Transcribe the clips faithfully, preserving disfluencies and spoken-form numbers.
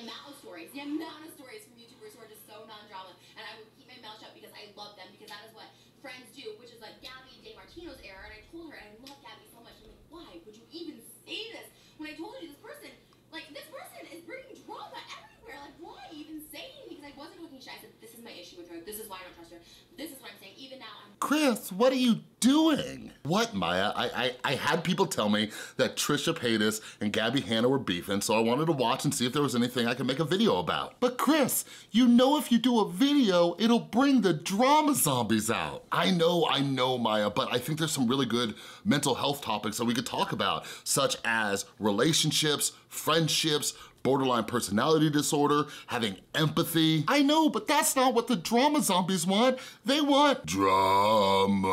The amount of stories, the amount of stories from YouTubers who are just so non-drama, and I would keep my mouth shut because I love them, because that is what friends do, which is like Gabby DeMartino's era. And I told her, and I love Gabby so much, I'm like, why would you even say this when I told you this person, like this person is bringing drama everywhere, like why even say it? Because I wasn't looking shy, I said, this is my issue with her, this is why I don't trust her, this is what I'm saying, even now I'm- Chris, what are you doing? What, Maya? I, I, I had people tell me that Trisha Paytas and Gabbie Hanna were beefing, so I wanted to watch and see if there was anything I could make a video about. But Chris, you know if you do a video, it'll bring the drama zombies out. I know, I know, Maya, but I think there's some really good mental health topics that we could talk about, such as relationships, friendships, borderline personality disorder, having empathy. I know, but that's not what the drama zombies want. They want drama.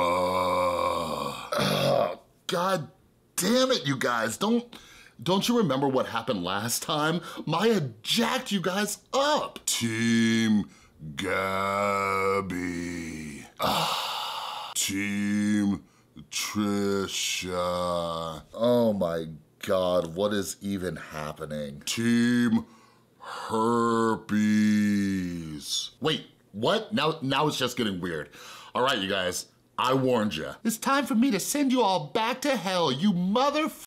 Ugh, God damn it, you guys. Don't, don't you remember what happened last time? Maya jacked you guys up. Team Gabbie. Ugh. Team Trisha. Oh my God. God, what is even happening? Team Herpes. Wait, what? Now, now it's just getting weird. All right, you guys, I warned you. It's time for me to send you all back to hell, you motherf-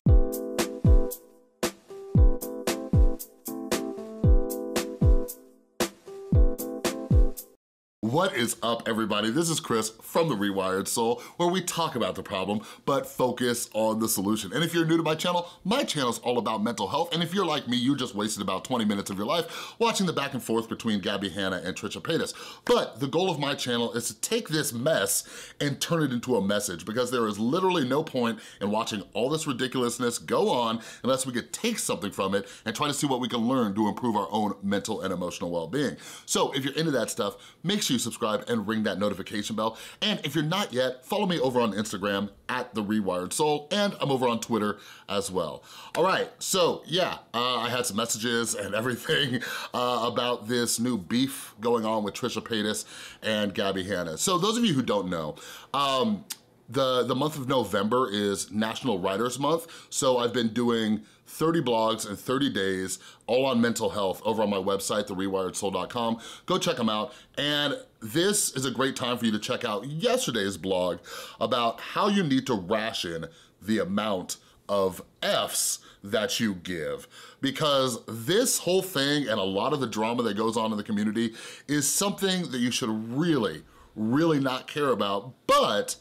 What is up, everybody? This is Chris from The Rewired Soul, where we talk about the problem, but focus on the solution. And if you're new to my channel, my channel's all about mental health, and if you're like me, you just wasted about twenty minutes of your life watching the back and forth between Gabbie Hanna and Trisha Paytas. But the goal of my channel is to take this mess and turn it into a message, because there is literally no point in watching all this ridiculousness go on unless we could take something from it and try to see what we can learn to improve our own mental and emotional well-being. So if you're into that stuff, make sure you subscribe and ring that notification bell. And if you're not yet, follow me over on Instagram at The Rewired Soul, and I'm over on Twitter as well. All right, so yeah, uh, I had some messages and everything uh, about this new beef going on with Trisha Paytas and Gabbie Hanna. So those of you who don't know, um, the, the month of November is National Writers Month, so I've been doing thirty blogs in thirty days, all on mental health, over on my website, the rewired soul dot com. Go check them out. And this is a great time for you to check out yesterday's blog about how you need to ration the amount of F's that you give, because this whole thing and a lot of the drama that goes on in the community is something that you should really, really not care about, but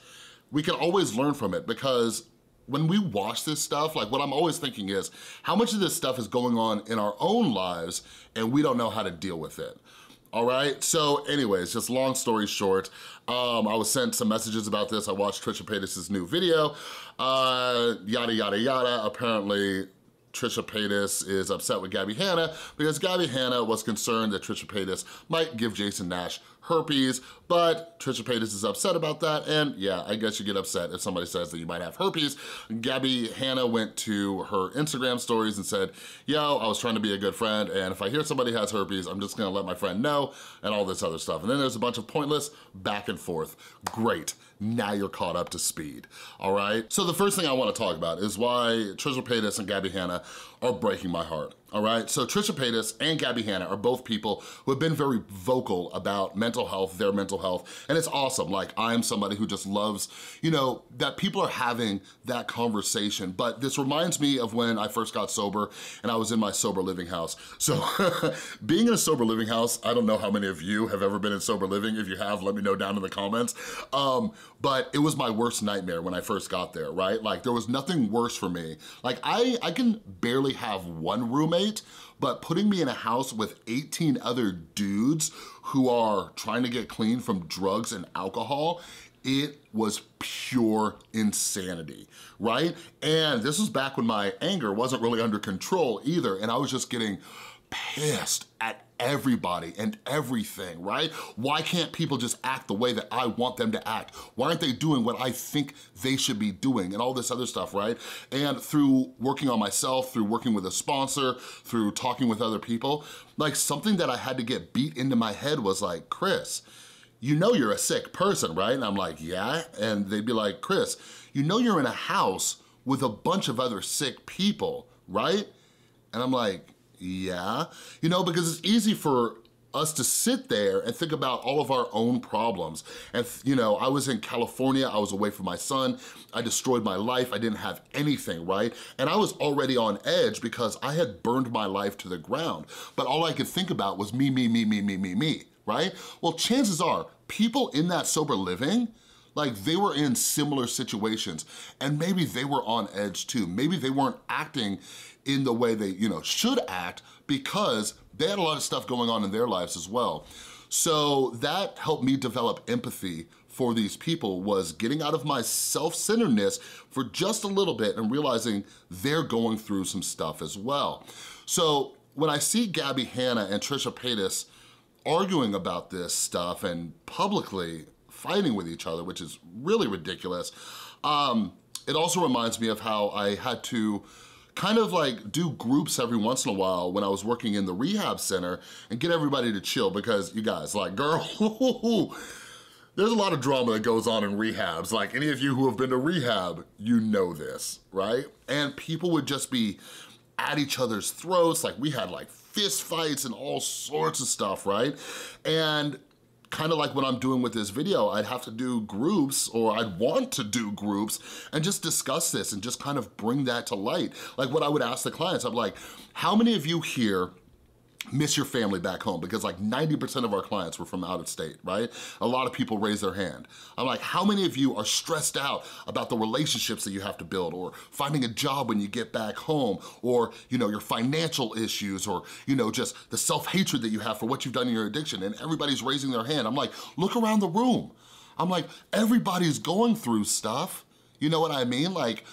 we can always learn from it, because when we watch this stuff, like what I'm always thinking is, how much of this stuff is going on in our own lives and we don't know how to deal with it, all right? So anyways, just long story short, um, I was sent some messages about this. I watched Trisha Paytas' new video, uh, yada, yada, yada. Apparently, Trisha Paytas is upset with Gabbie Hanna because Gabbie Hanna was concerned that Trisha Paytas might give Jason Nash herpes, but Trisha Paytas is upset about that, and yeah, I guess you get upset if somebody says that you might have herpes. Gabbie Hanna went to her Instagram stories and said, yo, I was trying to be a good friend, and if I hear somebody has herpes, I'm just gonna let my friend know, and all this other stuff. And then there's a bunch of pointless back and forth. Great, now you're caught up to speed, all right? So the first thing I wanna talk about is why Trisha Paytas and Gabbie Hanna are breaking my heart. All right, so Trisha Paytas and Gabbie Hanna are both people who have been very vocal about mental health, their mental health, and it's awesome. Like, I'm somebody who just loves, you know, that people are having that conversation, but this reminds me of when I first got sober and I was in my sober living house. So being in a sober living house, I don't know how many of you have ever been in sober living. If you have, let me know down in the comments. Um, but it was my worst nightmare when I first got there, right? Like, there was nothing worse for me. Like, I, I can barely have one roommate, but putting me in a house with eighteen other dudes who are trying to get clean from drugs and alcohol, it was pure insanity, right? And this was back when my anger wasn't really under control either, and I was just getting pissed at everybody and everything, right? Why can't people just act the way that I want them to act? Why aren't they doing what I think they should be doing and all this other stuff, right? And through working on myself, through working with a sponsor, through talking with other people, like something that I had to get beat into my head was like, Chris, you know you're a sick person, right? And I'm like, yeah. And they'd be like, Chris, you know you're in a house with a bunch of other sick people, right? And I'm like, yeah? You know, because it's easy for us to sit there and think about all of our own problems. And you know, I was in California, I was away from my son, I destroyed my life, I didn't have anything, right? And I was already on edge because I had burned my life to the ground. But all I could think about was me, me, me, me, me, me, me, right? Well, chances are, people in that sober living, like they were in similar situations and maybe they were on edge too. Maybe they weren't acting in the way they, you know, should act because they had a lot of stuff going on in their lives as well. So that helped me develop empathy for these people, was getting out of my self-centeredness for just a little bit and realizing they're going through some stuff as well. So when I see Gabbie Hanna and Trisha Paytas arguing about this stuff and publicly fighting with each other, which is really ridiculous, um, it also reminds me of how I had to kind of like do groups every once in a while when I was working in the rehab center and get everybody to chill, because you guys, like, girl, there's a lot of drama that goes on in rehabs. Like, any of you who have been to rehab, you know this, right? And people would just be at each other's throats. Like, we had like fist fights and all sorts of stuff, right? And kind of like what I'm doing with this video, I'd have to do groups, or I'd want to do groups, and just discuss this and just kind of bring that to light. Like what I would ask the clients, I'm like, how many of you here miss your family back home? Because like ninety percent of our clients were from out of state, right? A lot of people raise their hand. I'm like, how many of you are stressed out about the relationships that you have to build, or finding a job when you get back home, or, you know, your financial issues, or, you know, just the self-hatred that you have for what you've done in your addiction? And everybody's raising their hand. I'm like, look around the room. I'm like, everybody's going through stuff. You know what I mean? Like,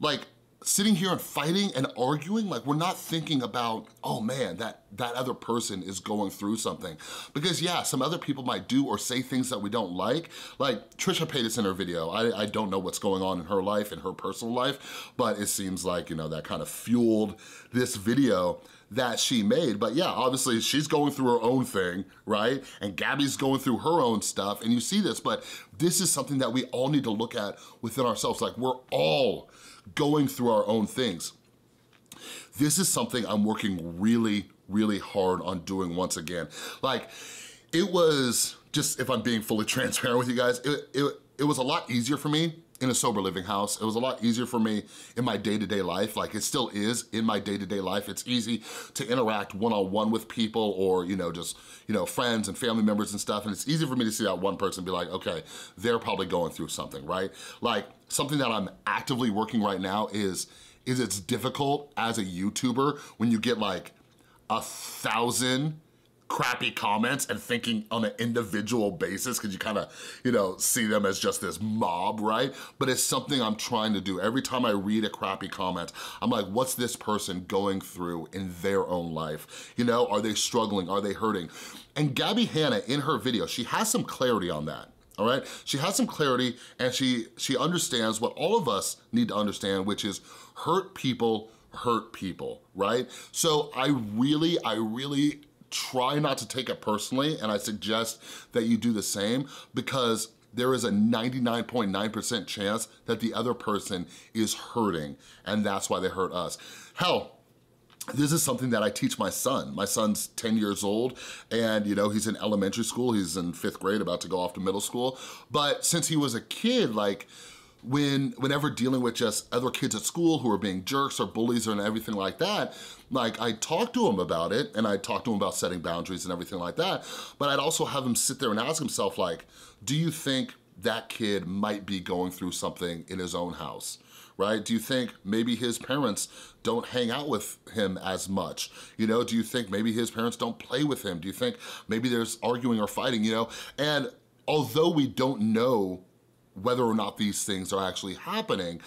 like, sitting here and fighting and arguing, like, we're not thinking about, oh man, that, that other person is going through something. Because yeah, some other people might do or say things that we don't like. Like Trisha Paytas in her video, I, I don't know what's going on in her life, in her personal life, but it seems like, you know, that kind of fueled this video that she made. But yeah, obviously she's going through her own thing, right? And Gabbie's going through her own stuff, and you see this, but this is something that we all need to look at within ourselves. Like, we're all going through our own things. This is something I'm working really, really hard on doing once again. Like, it was just, if I'm being fully transparent with you guys, it, it, it was a lot easier for me in a sober living house. It was a lot easier for me in my day-to-day life. Like, it still is in my day-to-day life. It's easy to interact one-on-one with people, or, you know, just, you know, friends and family members and stuff. And it's easy for me to see that one person and be like, okay, they're probably going through something, right? Like, something that I'm actively working right now is, is it's difficult as a YouTuber when you get like a thousand crappy comments and thinking on an individual basis, because you kind of, you know, see them as just this mob, right? But it's something I'm trying to do. Every time I read a crappy comment, I'm like, what's this person going through in their own life? You know, are they struggling? Are they hurting? And Gabbie Hanna, in her video, she has some clarity on that. All right, she has some clarity, and she, she understands what all of us need to understand, which is hurt people hurt people, right? So I really, I really try not to take it personally, and I suggest that you do the same, because there is a ninety-nine point nine percent chance that the other person is hurting, and that's why they hurt us. Hell, this is something that I teach my son. My son's ten years old, and you know, he's in elementary school, he's in fifth grade, about to go off to middle school. But since he was a kid, like, when, whenever dealing with just other kids at school who are being jerks or bullies or everything like that, like, I talk to him about it, and I talk to him about setting boundaries and everything like that, but I'd also have him sit there and ask himself, like, do you think that kid might be going through something in his own house? Right? Do you think maybe his parents don't hang out with him as much? You know, do you think maybe his parents don't play with him? Do you think maybe there's arguing or fighting, you know? And although we don't know whether or not these things are actually happening,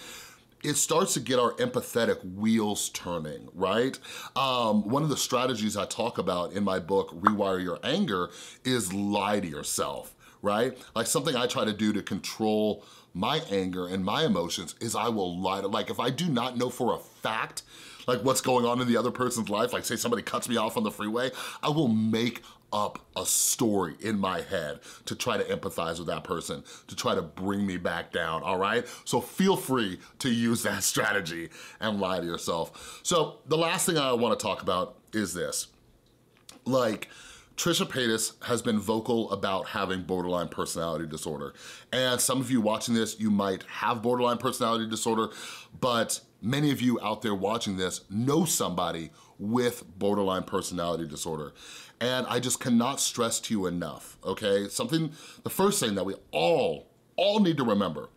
it starts to get our empathetic wheels turning, right? Um, one of the strategies I talk about in my book, Rewire Your Anger, is lie to yourself, right? Like, something I try to do to control my anger and my emotions is I will lie to, like, if I do not know for a fact, like, what's going on in the other person's life, like, say somebody cuts me off on the freeway, I will make up a story in my head to try to empathize with that person, to try to bring me back down, all right? So feel free to use that strategy and lie to yourself. So the last thing I wanna talk about is this. Like, Trisha Paytas has been vocal about having borderline personality disorder. And some of you watching this, you might have borderline personality disorder, but many of you out there watching this know somebody with borderline personality disorder. And I just cannot stress to you enough, okay? Something, the first thing that we all, all need to remember,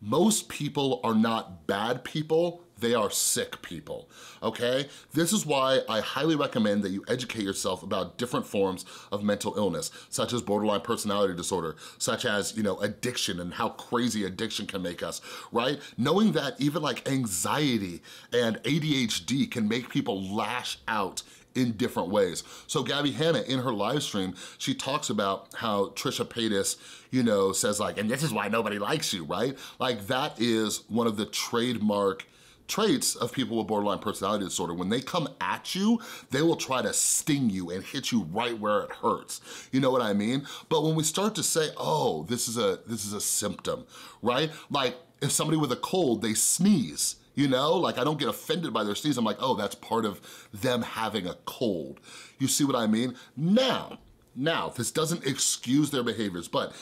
most people are not bad people, they are sick people, okay? This is why I highly recommend that you educate yourself about different forms of mental illness, such as borderline personality disorder, such as, you know, addiction and how crazy addiction can make us, right? Knowing that even like anxiety and A D H D can make people lash out in different ways. So Gabbie Hanna, in her live stream, she talks about how Trisha Paytas, you know, says like, and this is why nobody likes you, right? Like, that is one of the trademark traits of people with borderline personality disorder. When they come at you, they will try to sting you and hit you right where it hurts. You know what I mean? But when we start to say, oh, this is a, this is a symptom, right? Like, if somebody with a cold, they sneeze, you know? Like, I don't get offended by their sneeze. I'm like, oh, that's part of them having a cold. You see what I mean? Now, now, this doesn't excuse their behaviors, but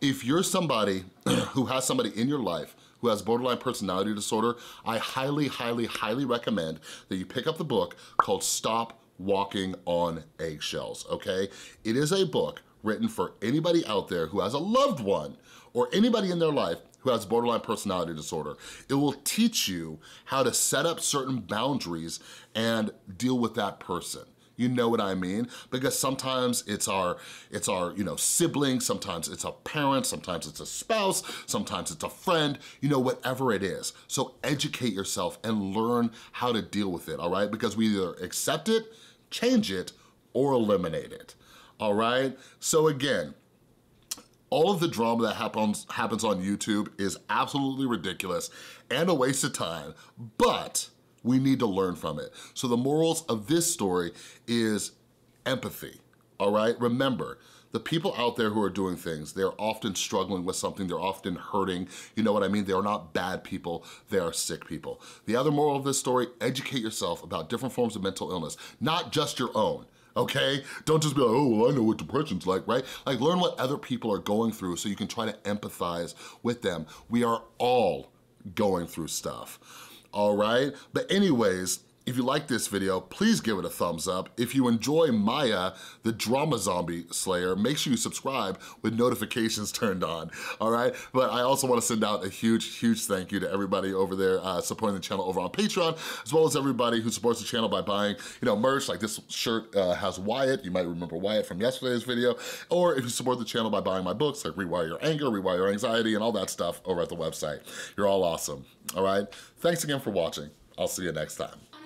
if you're somebody who has somebody in your life who has borderline personality disorder, I highly, highly, highly recommend that you pick up the book called Stop Walking on Eggshells, okay? It is a book written for anybody out there who has a loved one or anybody in their life who has borderline personality disorder. It will teach you how to set up certain boundaries and deal with that person. You know what I mean? Because sometimes it's our, it's our, you know, sibling, sometimes it's a parent, sometimes it's a spouse, sometimes it's a friend, you know, whatever it is. So educate yourself and learn how to deal with it, all right? Because we either accept it, change it, or eliminate it, all right? So again, all of the drama that happens, happens on YouTube is absolutely ridiculous and a waste of time, but we need to learn from it. So the morals of this story is empathy, all right? Remember, the people out there who are doing things, they're often struggling with something, they're often hurting, you know what I mean? They are not bad people, they are sick people. The other moral of this story, educate yourself about different forms of mental illness, not just your own. Okay? Don't just be like, oh, well, I know what depression's like, right? Like, learn what other people are going through so you can try to empathize with them. We are all going through stuff, all right? But anyways, if you like this video, please give it a thumbs up. If you enjoy Maya, the drama zombie slayer, make sure you subscribe with notifications turned on, all right? But I also wanna send out a huge, huge thank you to everybody over there uh, supporting the channel over on Patreon, as well as everybody who supports the channel by buying, you know, merch, like this shirt uh, has Wyatt, you might remember Wyatt from yesterday's video, or if you support the channel by buying my books, like Rewire Your Anger, Rewire Your Anxiety, and all that stuff over at the website. You're all awesome, all right? Thanks again for watching. I'll see you next time.